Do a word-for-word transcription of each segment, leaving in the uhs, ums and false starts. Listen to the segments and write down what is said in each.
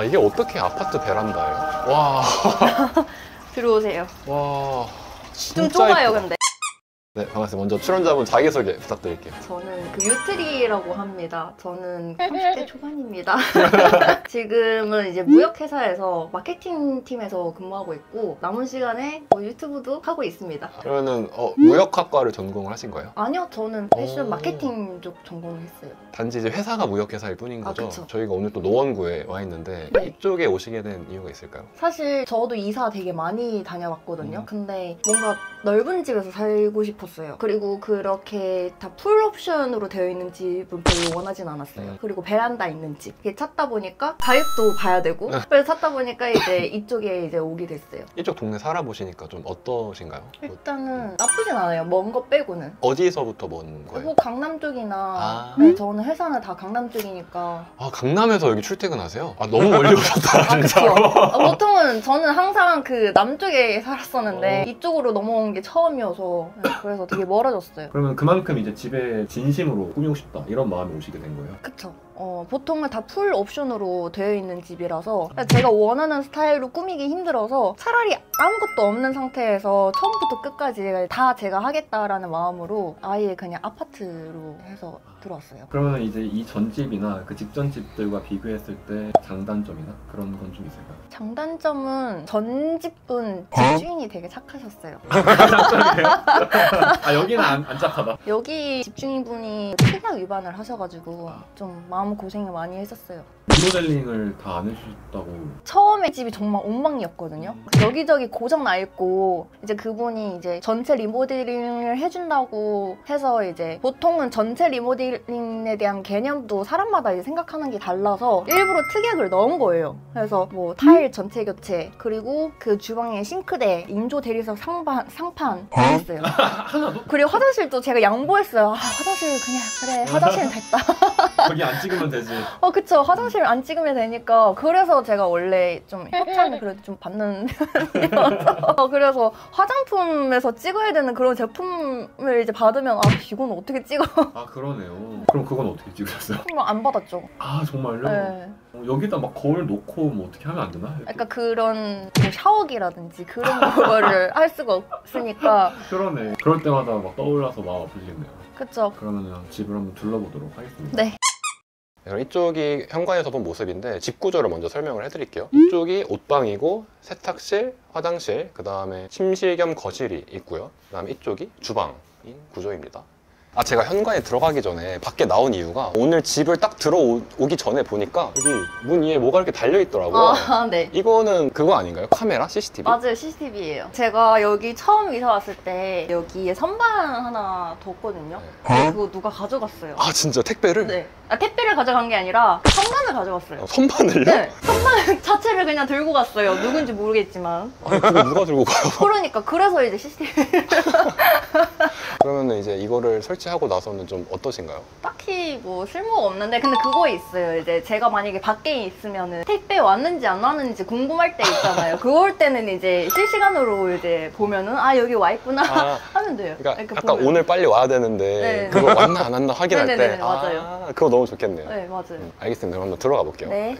아, 이게 어떻게 아파트 베란다예요? 와. 들어오세요. 와. 좀 좁아요, 근데. 네, 반갑습니다. 먼저 출연자분 자기소개 부탁드릴게요. 저는 그 유트리라고 합니다. 저는 삼십 대 초반입니다. 지금은 이제 무역회사에서 마케팅팀에서 근무하고 있고, 남은 시간에 뭐 유튜브도 하고 있습니다. 그러면은 어, 무역학과를 전공을 하신 거예요? 아니요, 저는 패션 오... 마케팅 쪽 전공을 했어요. 단지 이제 회사가 무역회사일 뿐인 거죠? 아, 그쵸. 저희가 오늘 또 노원구에 와 있는데, 네. 이쪽에 오시게 된 이유가 있을까요? 사실 저도 이사 되게 많이 다녀왔거든요. 음. 근데 뭔가 넓은 집에서 살고 싶어요. 그리고 그렇게 다 풀옵션으로 되어 있는 집은 별로 원하진 않았어요. 그리고 베란다 있는 집 이렇게 찾다 보니까 가격도 봐야 되고, 그래서 찾다 보니까 이제 이쪽에 이제 오게 됐어요. 이쪽 동네 살아보시니까 좀 어떠신가요? 일단은 나쁘진 않아요. 먼 거 빼고는. 어디서부터 먼 거예요? 뭐 강남 쪽이나. 아. 네, 저는 회사는 다 강남 쪽이니까. 아, 강남에서 여기 출퇴근하세요? 아, 너무 멀리 오셨다. 아, 진짜. 아, 보통은 저는 항상 그 남쪽에 살았었는데 어. 이쪽으로 넘어온 게 처음이어서. 네, 그래서 되게 멀어졌어요. 그러면 그만큼 이제 집에 진심으로 꾸미고 싶다 이런 마음이 오시게 된 거예요? 그쵸. 어, 보통은 다 풀 옵션으로 되어 있는 집이라서 제가 원하는 스타일로 꾸미기 힘들어서 차라리 아무것도 없는 상태에서 처음부터 끝까지 다 제가 하겠다라는 마음으로 아예 그냥 아파트로 해서 들어왔어요. 그러면 이제 이 전집이나 그 직전 집들과 비교했을 때 장단점이나 그런 건 좀 있을까요? 장단점은 전집은 집주인이 되게 착하셨어요. 아, 여기는 안, 안 착하다. 여기 집주인분이 특약 위반을 하셔가지고 좀 마음 고생을 많이 했었어요. 리모델링을 다 안 해주셨다고? 처음에 집이 정말 엉망이었거든요. 여기저기 고장 나 있고, 이제 그분이 이제 전체 리모델링을 해준다고 해서, 이제 보통은 전체 리모델링에 대한 개념도 사람마다 이제 생각하는 게 달라서 일부러 특약을 넣은 거예요. 그래서 뭐 타일 전체 교체, 그리고 그 주방에 싱크대 인조 대리석 상반, 상판 했어요. 그리고 화장실도 제가 양보했어요. 아, 화장실 그냥 그래 화장실은 됐다. 거기 안 찍으면 되지. 어, 그쵸. 화장실 안 찍으면 되니까. 그래서 제가 원래 좀 협찬을 그래도 좀 받는 편이어서 그래서 화장품에서 찍어야 되는 그런 제품을 이제 받으면 아, 이건 어떻게 찍어? 아, 그러네요. 그럼 그건 어떻게 찍으셨어요? 정말 안 받았죠. 아, 정말요? 네. 어, 여기다 막 거울 놓고 뭐 어떻게 하면 안 되나? 이렇게. 약간 그런 뭐 샤워기라든지 그런 거를 할 수가 없으니까. 그러네. 그럴 때마다 막 떠올라서 마음 아프시겠네요. 그쵸. 그러면 집을 한번 둘러보도록 하겠습니다. 네. 이쪽이 현관에서 본 모습인데 집 구조를 먼저 설명을 해드릴게요. 이쪽이 옷방이고 세탁실, 화장실, 그 다음에 침실 겸 거실이 있고요. 그 다음에 이쪽이 주방인 구조입니다. 아, 제가 현관에 들어가기 전에 밖에 나온 이유가 오늘 집을 딱 들어오기 전에 보니까 여기 문 위에 뭐가 이렇게 달려있더라고요. 아, 네. 이거는 그거 아닌가요? 카메라? 씨씨티비? 맞아요, 씨씨티비예요. 제가 여기 처음 이사 왔을 때 여기에 선반 하나 뒀거든요. 네. 근데 그거 누가 가져갔어요. 아, 진짜? 택배를? 네. 아, 택배를 가져간 게 아니라 선반을 가져갔어요. 아, 선반을요? 네. 선반 자체를 그냥 들고 갔어요. 누군지 모르겠지만. 아니, 그거 누가 들고 가요? 그러니까. 그래서 이제 씨씨티비. 그러면 이제 이거를 설치 하고 나서는 좀 어떠신가요? 딱히 뭐 쓸모가 없는데, 근데 그거 있어요. 이제 제가 만약에 밖에 있으면은 택배 왔는지 안 왔는지 궁금할 때 있잖아요. 그럴 때는 이제 실시간으로 이제 보면은 아, 여기 와 있구나. 아, 하면 돼요. 그러니까 아까 보면. 오늘 빨리 와야 되는데 네. 그거 왔나 안 왔나 확인할 때. 네네네, 맞아요. 아, 그거 너무 좋겠네요. 네, 맞아요. 음, 알겠습니다. 그럼 한번 들어가 볼게요. 네. 네.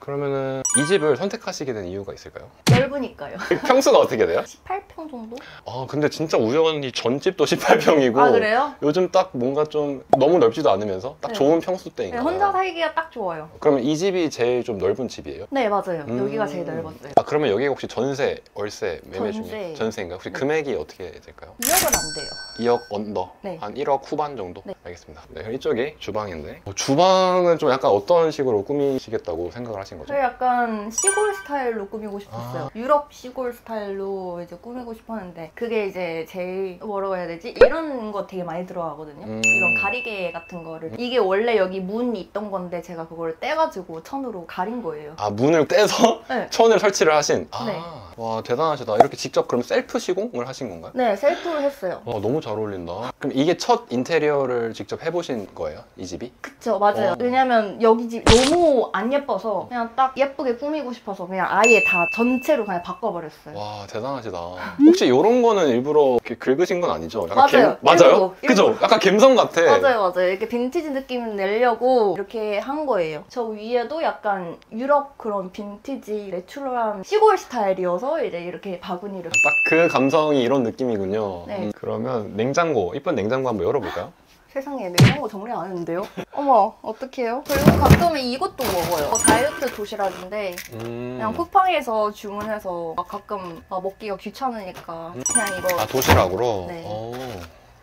그러면은 이 집을 선택하시게 된 이유가 있을까요? 넓으니까요. 평수가 어떻게 돼요? 십팔 평 정도? 아, 근데 진짜 우연히 전 집도 십팔 평이고. 아, 그래요? 요즘 딱 뭔가 좀 너무 넓지도 않으면서 딱 네. 좋은 평수대인가요? 네, 혼자 살기가 딱 좋아요. 그러면 이 집이 제일 좀 넓은 집이에요? 네, 맞아요. 음... 여기가 제일 넓었어요. 아, 그러면 여기 혹시 전세, 월세, 매매 전세. 중에 전세인가요? 혹시 네. 금액이 어떻게 될까요? 이억은 안 돼요. 이억 언더? 네. 한 일억 후반 정도? 네. 알겠습니다. 네, 그럼 이쪽이 주방인데 어, 주방은 좀 약간 어떤 식으로 꾸미시겠다고 생각을 하신 거죠? 저 약간 시골 스타일로 꾸미고 싶었어요. 아. 유럽 시골 스타일로 이제 꾸미고 싶었는데 그게 이제 제일 뭐라고 해야 되지? 이런 거 되게 많이 들어가거든요. 음. 이런 가리개 같은 거를. 이게 원래 여기 문이 있던 건데 제가 그걸 떼가지고 천으로 가린 거예요. 아, 문을 떼서 네. 천을 설치를 하신? 아. 네. 와, 대단하시다. 이렇게 직접 그럼 셀프 시공을 하신 건가요? 네, 셀프를 했어요. 와, 너무 잘 어울린다. 그럼 이게 첫 인테리어를 직접 해보신 거예요? 이 집이? 그쵸, 맞아요. 어. 왜냐면 여기 집 너무 안 예뻐서 그냥 딱 예쁘게 꾸미고 싶어서 그냥 아예 다 전체로 그냥 바꿔버렸어요. 와, 대단하시다. 혹시 이런 거는 일부러 이렇게 긁으신 건 아니죠? 약간 맞아요. 갬... 맞아요? 일부러. 그죠? 일부러. 약간 갬성 같아. 맞아요, 맞아요. 이렇게 빈티지 느낌을 내려고 이렇게 한 거예요. 저 위에도 약간 유럽 그런 빈티지 내추럴한 시골 스타일이어서 이제 이렇게 바구니를. 딱 그 감성이 이런 느낌이군요. 네. 음, 그러면 냉장고, 이쁜 냉장고 한번 열어볼까요? 세상에, 냉장고 정리 안 했는데요? 어머, 어떡해요? 그리고 가끔은 이것도 먹어요. 어, 다이어트 도시락인데 음... 그냥 쿠팡에서 주문해서 가끔 막 먹기가 귀찮으니까 그냥 이거. 아, 도시락으로? 네. 오,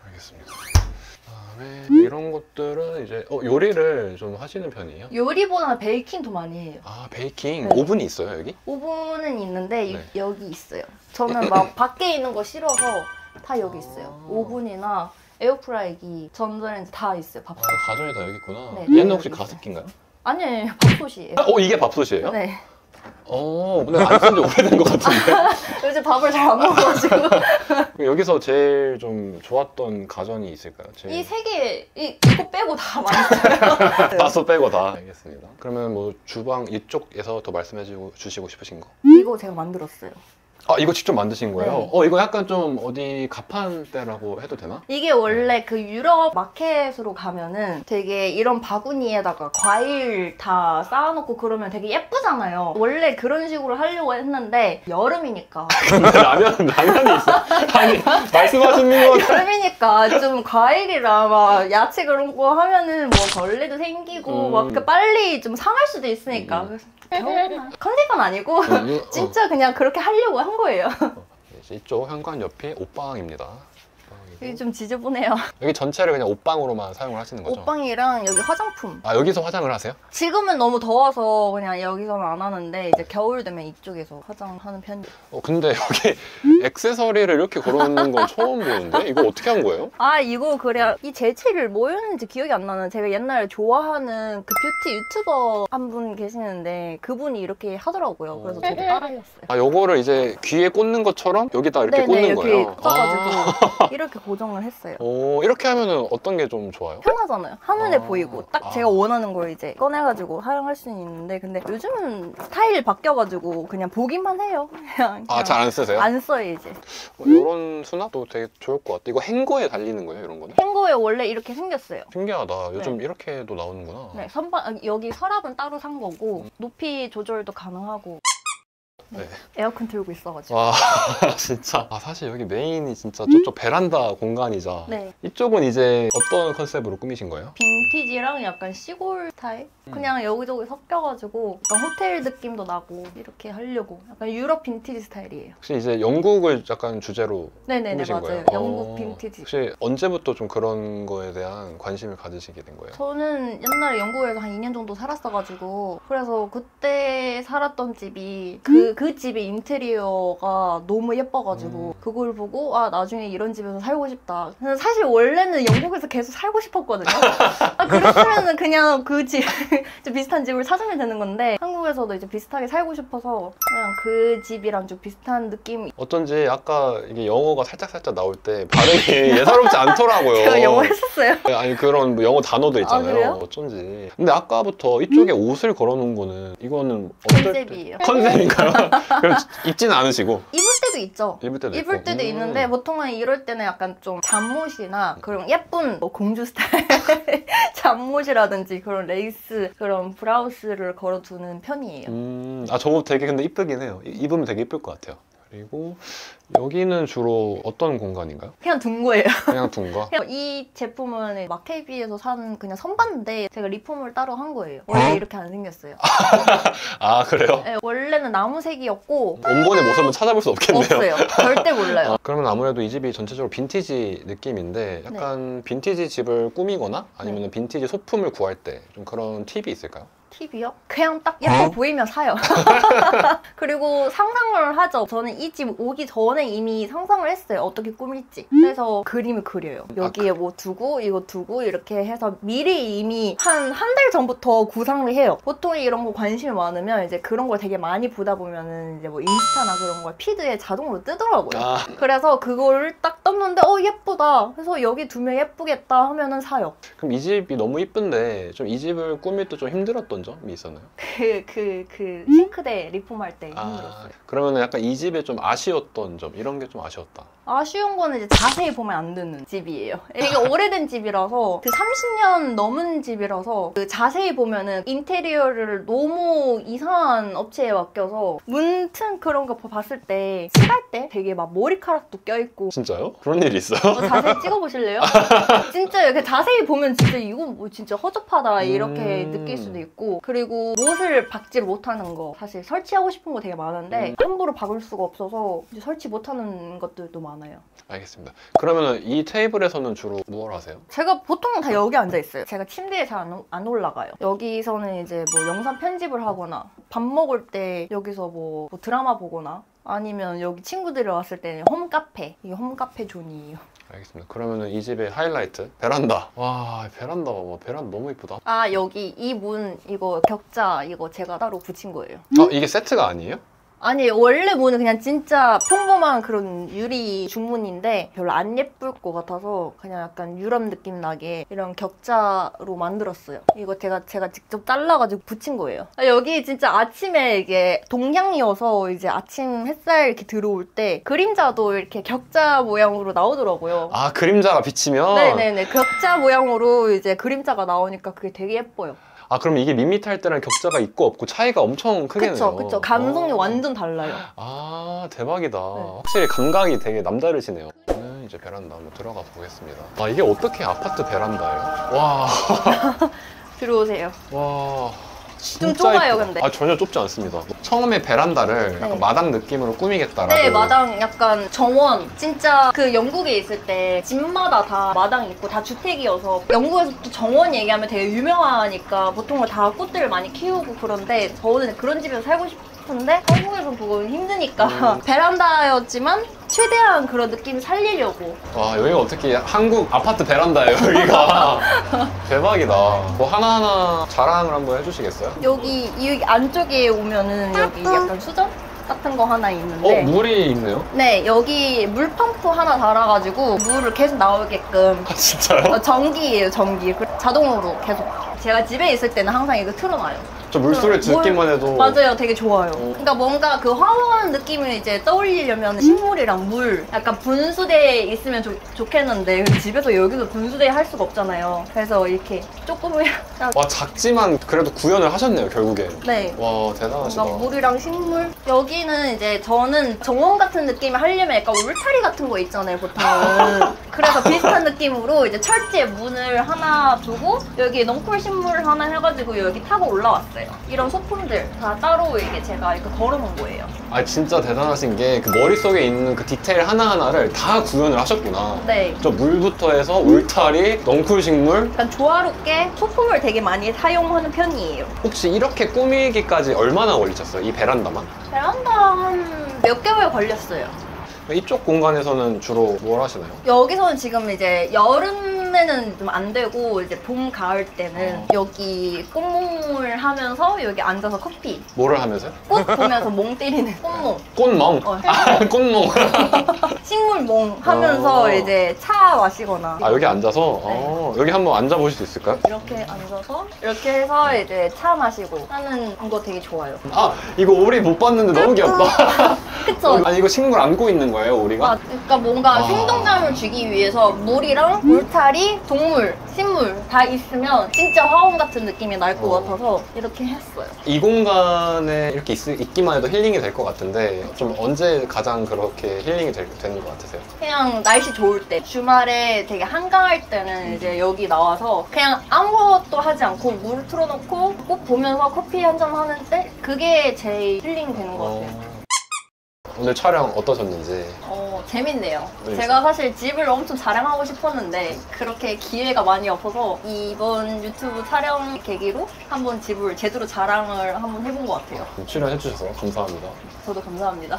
알겠습니다. 그다음에 이런 것들은 이제 어, 요리를 좀 하시는 편이에요? 요리보다는 베이킹 더 많이 해요. 아, 베이킹? 네. 오븐이 있어요, 여기? 오븐은 있는데 네. 여기 있어요. 저는 막 밖에 있는 거 싫어서 다 여기 있어요. 아... 오븐이나 에어프라이기, 전자레인지 다 있어요. 밥솥. 아, 가전이 다 여기 있구나. 네, 얘는 혹시 가습기인가요? 아니에요, 밥솥이에요. 어, 이게 밥솥이에요? 네. 어, 근데 안 쓴 지 오래된 것 같은데? 요즘 밥을 잘 안 먹어가지고. 여기서 제일 좀 좋았던 가전이 있을까요? 제일... 이 세 개, 이, 이거 빼고 다 많았어요. 밥솥 빼고 다. 알겠습니다. 그러면 뭐 주방 이쪽에서 더 말씀해 주시고 싶으신 거? 이거 제가 만들었어요. 아, 이거 직접 만드신 거예요? 네. 어, 이거 약간 좀 어디 가판대라고 해도 되나? 이게 원래 네. 그 유럽 마켓으로 가면은 되게 이런 바구니에다가 과일 다 쌓아놓고 그러면 되게 예쁘잖아요. 원래 그런 식으로 하려고 했는데 여름이니까. 근데 라면, 라면이 있어. 아니, 말씀하시는 건. 여름이니까 좀 과일이라 막 야채 그런 거 하면은 뭐 벌레도 생기고 음... 막 빨리 좀 상할 수도 있으니까. 음... 컨셉은 아니고 음, 어. 진짜 그냥 그렇게 하려고 한 거예요. 이쪽 현관 옆이 옷방입니다. 여기 좀 지저분해요. 여기 전체를 그냥 옷방으로만 사용을 하시는 거죠? 옷방이랑 여기 화장품. 아, 여기서 화장을 하세요? 지금은 너무 더워서 그냥 여기서는 안 하는데 이제 겨울 되면 이쪽에서 화장하는 편이에요. 어, 근데 여기 액세서리를 이렇게 걸어놓는 건 처음 보는데? 이거 어떻게 한 거예요? 아, 이거 그냥 이 재질을 뭐였는지 기억이 안 나는, 제가 옛날에 좋아하는 그 뷰티 유튜버 한 분 계시는데 그분이 이렇게 하더라고요. 그래서 저도 따라했어요. 아, 요거를 이제 귀에 꽂는 것처럼 여기다 이렇게 네네, 꽂는 이렇게 거예요? 이렇게 꽂아가지고 아. 이렇게 고정을 했어요. 오, 이렇게 하면은 어떤 게 좀 좋아요? 편하잖아요. 한눈에 아, 보이고 딱 아. 제가 원하는 걸 이제 꺼내가지고 사용할 수는 있는데, 근데 요즘은 스타일 바뀌어가지고 그냥 보기만 해요. 그냥, 그냥 아, 잘 안 쓰세요? 안 써요 이제. 어, 이런 수납도 되게 좋을 것 같아. 이거 행거에 달리는 거예요, 이런 거는? 행거에 원래 이렇게 생겼어요. 신기하다. 요즘 네. 이렇게도 나오는구나. 네, 선반 여기 서랍은 따로 산 거고 음. 높이 조절도 가능하고. 네. 에어컨 틀고 있어가지고. 와, 진짜. 아, 사실 여기 메인이 진짜 저쪽 베란다 공간이자 네. 이쪽은 이제 어떤 컨셉으로 꾸미신 거예요? 빈티지랑 약간 시골 스타일? 음. 그냥 여기저기 섞여가지고 약간 호텔 느낌도 나고 이렇게 하려고 약간 유럽 빈티지 스타일이에요. 혹시 이제 영국을 약간 주제로 네네네, 꾸미신 맞아요. 거예요? 영국 어, 빈티지. 혹시 언제부터 좀 그런 거에 대한 관심을 가지시게 된 거예요? 저는 옛날에 영국에서 한 이 년 정도 살았어가지고, 그래서 그때 살았던 집이 그, 그 그 집의 인테리어가 너무 예뻐가지고 음. 그걸 보고 아, 나중에 이런 집에서 살고 싶다. 사실 원래는 영국에서 계속 살고 싶었거든요. 아, 그렇다면 그냥 그 집 좀 비슷한 집을 찾으면 되는 건데, 한국에서도 이제 비슷하게 살고 싶어서 그냥 그 집이랑 좀 비슷한 느낌. 어쩐지 아까 이게 영어가 살짝살짝 나올 때 발음이 예사롭지 않더라고요. 제가 영어 했었어요? 아니, 그런 뭐 영어 단어도 있잖아요. 아, 어쩐지. 근데 아까부터 이쪽에 음. 옷을 걸어놓은 거는 이거는 컨셉이에요. 컨셉인가요? 그럼 입지는 않으시고? 입을 때도 있죠. 입을 때도, 입을 있고. 때도 음. 있는데 보통은 이럴 때는 약간 좀 잠옷이나 그런 예쁜 뭐 공주 스타일 잠옷이라든지 그런 레이스 그런 브라우스를 걸어두는 편이에요. 음, 아, 저거 되게 근데 이쁘긴 해요. 입으면 되게 이쁠 것 같아요. 그리고 여기는 주로 어떤 공간인가요? 그냥 둔 거예요. 그냥 둔 거? 그냥 이 제품은 마케비에서 산 그냥 선반인데 제가 리폼을 따로 한 거예요. 원래 어? 이렇게 안 생겼어요. 아, 그래요? 네, 원래는 나무색이었고 원본의 모습은 찾아볼 수 없겠네요. 없어요. 절대 몰라요. 아, 그러면 아무래도 이 집이 전체적으로 빈티지 느낌인데 약간 네. 빈티지 집을 꾸미거나 아니면 네. 빈티지 소품을 구할 때 좀 그런 팁이 있을까요? 티비요? 그냥 딱 예뻐 어? 보이면 사요. 그리고 상상을 하죠. 저는 이 집 오기 전에 이미 상상을 했어요. 어떻게 꾸밀지. 그래서 그림을 그려요. 여기에 뭐 두고 이거 두고 이렇게 해서 미리 이미 한 한 달 전부터 구상을 해요. 보통 이런 거 관심이 많으면 이제 그런 걸 되게 많이 보다 보면은 이제 뭐 인스타나 그런 걸 피드에 자동으로 뜨더라고요. 아. 그래서 그거를 딱 떴는데 어 예쁘다. 그래서 여기 두면 예쁘겠다 하면은 사요. 그럼 이 집이 너무 예쁜데 좀 이 집을 꾸밀 때 좀 힘들었던 점이 있었나요? 그, 그, 그 싱크대 리폼할 때 아, 힘들었어요. 그러면 약간 이 집에 좀 아쉬웠던 점 이런 게 좀 아쉬웠다. 아쉬운 거는 이제 자세히 보면 안 되는 집이에요. 이게 오래된 집이라서 그 삼십 년 넘은 집이라서 그 자세히 보면은 인테리어를 너무 이상한 업체에 맡겨서 문틈 그런 거 봤을 때 칠할 때 되게 막 머리카락도 껴있고. 진짜요? 그런 일이 있어요? 어, 자세히 찍어보실래요? 진짜 이렇게 자세히 보면 진짜 이건 뭐 진짜 허접하다 이렇게 음... 느낄 수도 있고. 그리고 못을 박지 못하는 거 사실 설치하고 싶은 거 되게 많은데 음... 함부로 박을 수가 없어서 이제 설치 못하는 것들도 많아요. 많아요. 알겠습니다. 그러면 이 테이블에서는 주로 무엇을 하세요? 제가 보통은 다 여기 앉아있어요. 제가 침대에 잘 안 안 올라가요. 여기서는 이제 뭐 영상 편집을 하거나 밥 먹을 때 여기서 뭐, 뭐 드라마 보거나 아니면 여기 친구들이 왔을 때는 홈카페. 이게 홈카페 존이에요. 알겠습니다. 그러면은 이 집의 하이라이트 베란다. 와 베란다 와 베란다 너무 이쁘다. 아 여기 이 문 이거 격자 이거 제가 따로 붙인 거예요. 어 이게 세트가 아니에요? 아니 원래 문은 그냥 진짜 평범한 그런 유리 중문인데 별로 안 예쁠 것 같아서 그냥 약간 유럽 느낌 나게 이런 격자로 만들었어요. 이거 제가 제가 직접 잘라가지고 붙인 거예요. 여기 진짜 아침에 이게 동향이어서 이제 아침 햇살 이렇게 들어올 때 그림자도 이렇게 격자 모양으로 나오더라고요. 아 그림자가 비치면? 네네네 격자 모양으로 이제 그림자가 나오니까 그게 되게 예뻐요. 아 그럼 이게 밋밋할 때랑 격자가 있고 없고 차이가 엄청 크겠네요. 그쵸 그쵸 감성이 어. 완전 달라요. 아 대박이다. 네. 확실히 감각이 되게 남다르시네요. 저는 이제 베란다 한번 들어가 보겠습니다. 아 이게 어떻게 아파트 베란다예요? 와 들어오세요. 와 좀 좁아요 예쁘다. 근데 아 전혀 좁지 않습니다. 처음에 베란다를 약간 네. 마당 느낌으로 꾸미겠다라고. 네 마당 약간 정원 진짜 그 영국에 있을 때 집마다 다 마당이 있고 다 주택이어서 영국에서 또 정원 얘기하면 되게 유명하니까 보통은 다 꽃들을 많이 키우고 그런데 저는 그런 집에서 살고 싶은데 한국에서는 그건 힘드니까 음. 베란다였지만 최대한 그런 느낌 살리려고. 와 여기가 어떻게 한국 아파트 베란다예요 여기가. 대박이다. 뭐 하나하나 자랑을 한번 해주시겠어요? 여기 이 안쪽에 오면은 여기 약간 수전 같은 거 하나 있는데 어? 물이 있네요? 네 여기 물 펌프 하나 달아가지고 물을 계속 나오게끔. 아 진짜요? 전기예요 전기. 자동으로 계속. 제가 집에 있을 때는 항상 이거 틀어놔요. 저 물소리를 듣기만 해도 맞아요 되게 좋아요. 어. 그러니까 뭔가 그 화원 느낌을 이제 떠올리려면 식물이랑 물 약간 분수대에 있으면 좋, 좋겠는데 집에서 여기서 분수대에 할 수가 없잖아요. 그래서 이렇게 조금이라도 와 작지만 그래도 구현을 하셨네요 결국엔. 네 와 대단하시다. 물이랑 식물. 여기는 이제 저는 정원 같은 느낌을 하려면 약간 울타리 같은 거 있잖아요 보통. 그래서 비슷한 느낌으로 이제 철제 문을 하나 두고 여기 넝쿨 식물 하나 해가지고 여기 타고 올라왔어요. 이런 소품들 다 따로 이게 제가 이렇게 걸어놓은 거예요. 아 진짜 대단하신 게 그 머릿속에 있는 그 디테일 하나하나를 다 구현을 하셨구나. 네. 저 물부터 해서 울타리, 넝쿨 식물. 약간 조화롭게 소품을 되게 많이 사용하는 편이에요. 혹시 이렇게 꾸미기까지 얼마나 걸리셨어요? 이 베란다만? 베란다 한 몇 개월 걸렸어요. 이쪽 공간에서는 주로 뭘 하시나요? 여기서는 지금 이제 여름 는 좀 안 되고 이제 봄 가을 때는 어. 여기 꽃몽을 하면서 여기 앉아서 커피. 뭐를 하면서요? 꽃 보면서 멍 때리는 꽃몽. 꽃멍? 어, 아, 꽃몽. 식물몽 하면서 어. 이제 차 마시거나. 아 여기 앉아서? 네. 어, 여기 한번 앉아보실 수 있을까요? 이렇게 앉아서 이렇게 해서 이제 차 마시고 하는 거 되게 좋아요. 아 이거 오리 못 봤는데 너무 귀엽다. 그쵸? 아니 이거 식물 안고 있는 거예요 오리가? 아, 그러니까 뭔가 아. 생동감을 주기 위해서 물이랑 울타리 동물, 식물 다 있으면 진짜 화원 같은 느낌이 날 것 같아서 이렇게 했어요. 이 공간에 이렇게 있, 있기만 해도 힐링이 될 것 같은데 좀 언제 가장 그렇게 힐링이 될, 되는 것 같으세요? 그냥 날씨 좋을 때 주말에 되게 한가할 때는 이제 여기 나와서 그냥 아무것도 하지 않고 물을 틀어놓고 꽃 보면서 커피 한잔 하는데 그게 제일 힐링 되는 것 같아요. 어... 오늘 촬영 어떠셨는지? 어, 재밌네요. 네, 제가 사실 집을 엄청 자랑하고 싶었는데 그렇게 기회가 많이 없어서 이번 유튜브 촬영 계기로 한번 집을 제대로 자랑을 한번 해본 것 같아요. 출연해주셔서 감사합니다. 저도 감사합니다.